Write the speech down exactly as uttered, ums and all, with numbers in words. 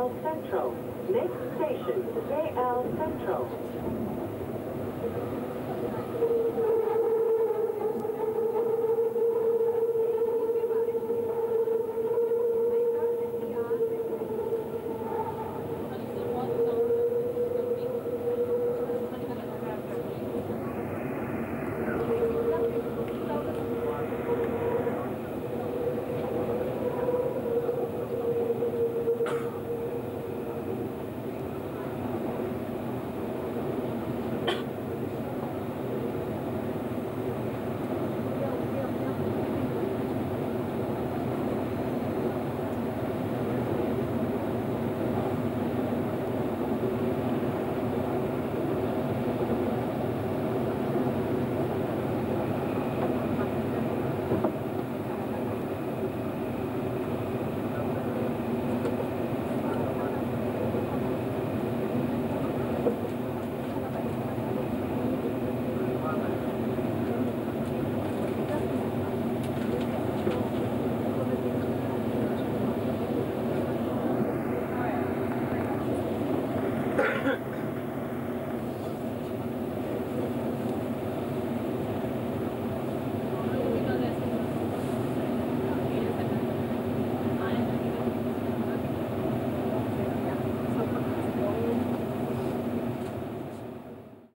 K L Central. Next station, K L Central. Good.